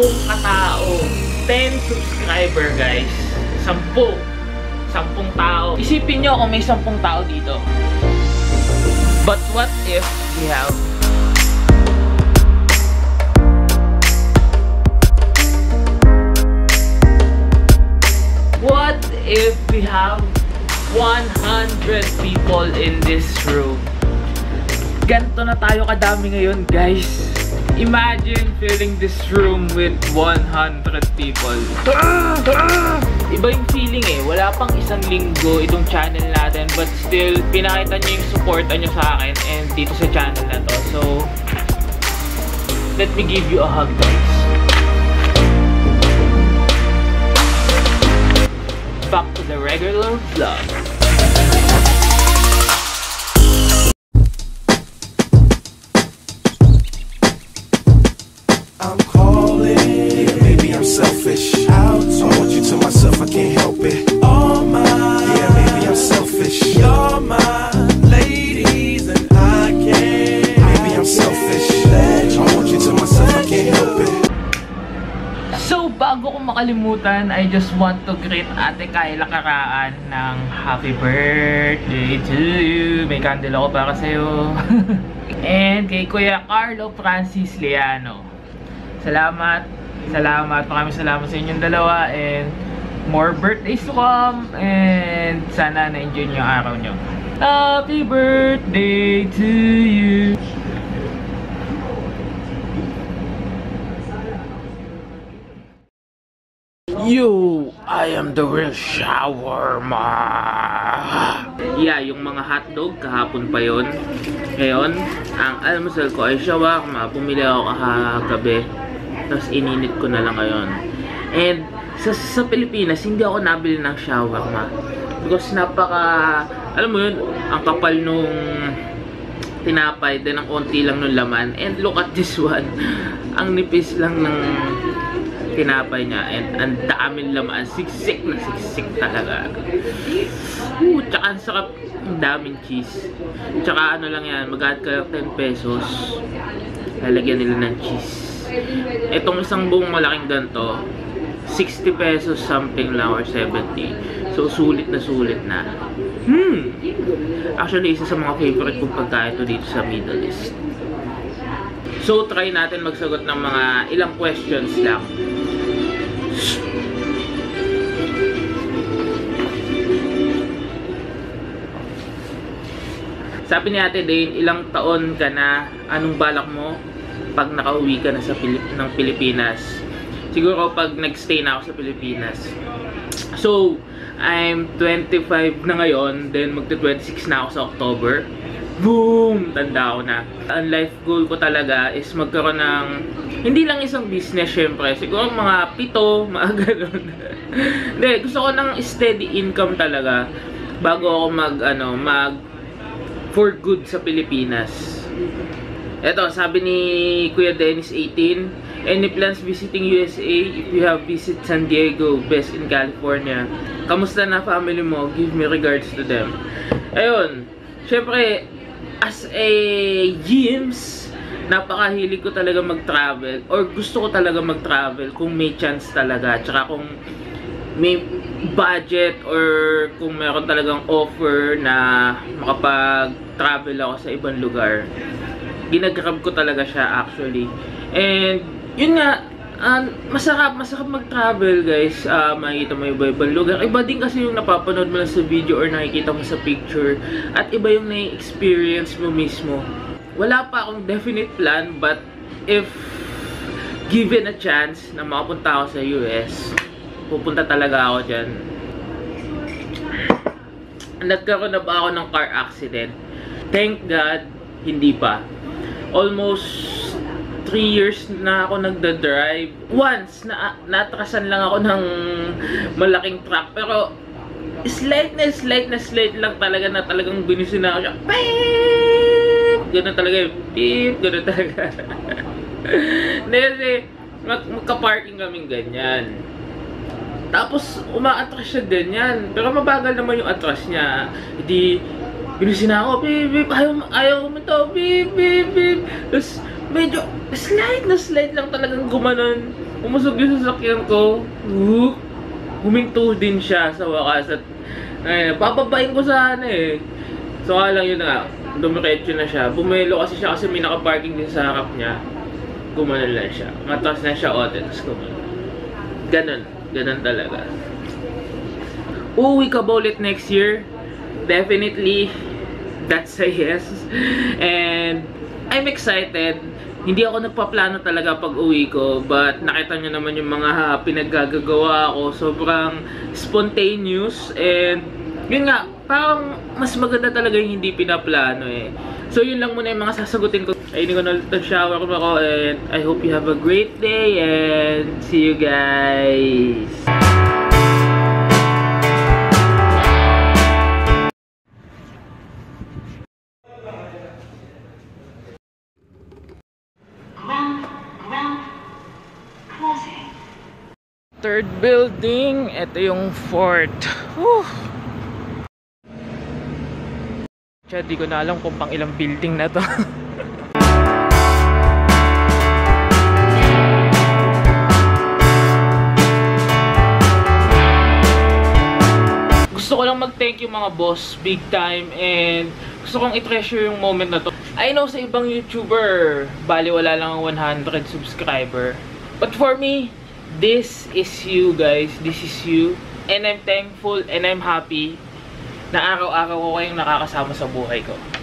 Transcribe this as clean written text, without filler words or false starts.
10 katao, 10 subscriber guys, 10 tao. Isipin nyo kung may 10 tao dito. But what if we have 100 people in this room? Ganto na tayo kadami ngayon guys. Imagine filling this room with 100 people. Iba yung feeling eh. Wala pang isang linggo itong channel natin, but still pinakita nyo yung supporta nyo sa akin and dito sa channel na to. So let me give you a hug guys. Back to the regular vlog. Bago kong makalimutan, I just want to greet Ate Kayla Karaan ng happy birthday to you. May candle ako para sa'yo. And kay Kuya Carlo Francisiano. Salamat. Salamat. Maraming salamat sa inyong dalawa. And more birthdays to come. And sana na-enjoy nyo araw nyo. Happy birthday to you. Yo, I am the real shawarma. Yeah, yung mga hotdog, kahapon pa yun. Ngayon, ang almusal ko ay shawarma. Bumili ako kagabi. Tapos ininit ko na lang ngayon. And sa Pilipinas, hindi ako nabili ng shawarma. Because napaka, alam mo yun, ang kapal nung tinapay, then ang konti lang nung laman. And look at this one. Ang nipis lang ng tinapay niya and ang daming laman, siksik na siksik talaga. Tsaka ang sarap, ang daming cheese. Tsaka ano lang yan, mag-add ka 10 pesos, lalagyan nila ng cheese. Itong isang buong malaking ganito, 60 pesos something lang or 70. So sulit na sulit na. Actually, isa sa mga favorite kong pagkain ito dito sa Middle East. So, try natin magsagot ng mga ilang questions lang. Sabi ni Ate Dane, ilang taon ka na, anong balak mo pag nakauwi ka na ng Pilipinas? Siguro pag nagstay na ako sa Pilipinas. So, I'm 25 na ngayon, then magte-26 na ako sa October. Boom! Tanda ko na. Ang life goal ko talaga is magkaroon ng hindi lang isang business syempre. Siguro mga 7, mga ganun. Hindi, gusto ko ng steady income talaga bago ako mag for good sa Pilipinas. Eto, sabi ni Kuya Dennis 18, any plans visiting USA? If you have visit San Diego, best in California. Kamusta na family mo? Give me regards to them. Ayun, syempre, as a gyms, napakahilig ko talaga mag-travel or gusto ko talaga mag-travel kung may chance talaga, tsaka kung may budget or kung meron talagang offer na makapag-travel ako sa ibang lugar. Ginagrab ko talaga siya actually. And yun nga, masarap mag-travel guys. Makikita mo yung iba-ibang lugar. Iba din kasi yung napapanood mo lang sa video or nakikita mo sa picture. At iba yung na-experience mo mismo. Wala pa akong definite plan, but if given a chance na makapunta ako sa US, pupunta talaga ako dyan. Nagkaroon na ba ako ng car accident? Thank God, hindi pa. Almost 3 years na ako nagda-drive. Once, natrasan lang ako ng malaking truck. Pero, slight lang talaga na talagang binusin na ako siya. Beep! Ganun talaga yung beep. Ganun talaga. Kasi, magka-parking kaming ganyan. Tapos, umaatras siya ganyan. Pero mabagal naman yung atras niya. Hindi, binusin na ako. Beep, beep. Ayaw kumito. Beep, beep, beep. Tapos, medyo, slight lang talagang gumanon. umusog yung sasakyan ko. Huminto din siya sa wakas. At ayun, papabain ko sana eh. So nga lang yun na nga, dumiretso na siya. Bumelo kasi siya kasi may nakaparking din sa harap niya. Gumanon lang siya. Matas na siya ote. Tapos gumanon. Ganon. Ganon talaga. Uuwi ka ba ulit next year? Definitely. That's a yes. And I'm excited. Hindi ako nagpaplano talaga pag uwi ko, but nakita nyo naman yung mga pinaggagawa ko. Sobrang spontaneous and yun nga, parang mas maganda talaga yung hindi pinaplano eh. So yun lang muna yung mga sasagutin ko. Ayun ko na shower ako and I hope you have a great day and see you guys! Third building, ito yung fourth. Di ko na alam kung pang ilang building na to. Gusto ko lang mag-thank you mga boss, big time, and gusto kong i-treasure yung moment na to. I know sa ibang YouTuber, bali wala lang 100 subscriber. But for me, this is you guys, this is you, and I'm thankful and I'm happy na araw-araw ko kayong nakakasama sa buhay ko.